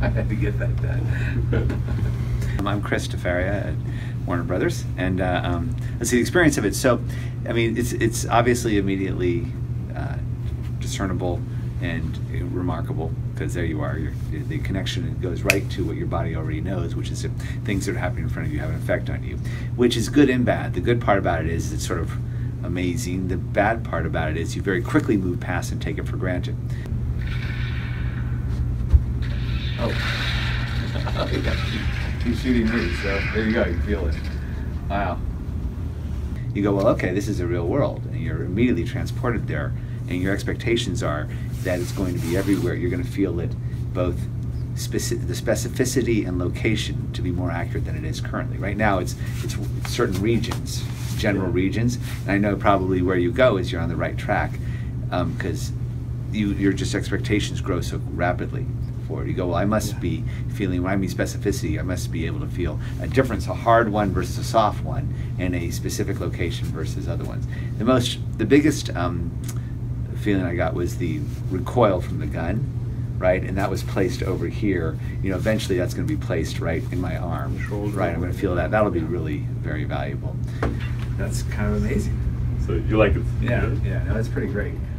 I had to get that done. I'm Chris DeFaria at Warner Brothers, and let's see the experience of it. So, I mean, it's obviously immediately discernible and remarkable, because there you are. The connection goes right to what your body already knows, which is that things that are happening in front of you have an effect on you, which is good and bad. The good part about it is it's sort of amazing. The bad part about it is you very quickly move past and take it for granted. Oh, he's shooting me, so there you go, you feel it. Wow. You go, well, okay, this is the real world, and you're immediately transported there, and your expectations are that it's going to be everywhere. You're going to feel it, both the specificity and location, to be more accurate than it is currently. Right now, it's certain regions, general regions, and I know probably where you go is you're on the right track, because your just expectations grow so rapidly. You go, well, I must be feeling, when I mean specificity, I must be able to feel a difference, a hard one versus a soft one, and a specific location versus other ones. The biggest feeling I got was the recoil from the gun, right? And that was placed over here. You know, eventually that's going to be placed right in my arm, right? I'm going to feel that. That'll be really very valuable. That's kind of amazing. So you like it? Yeah, that's pretty great.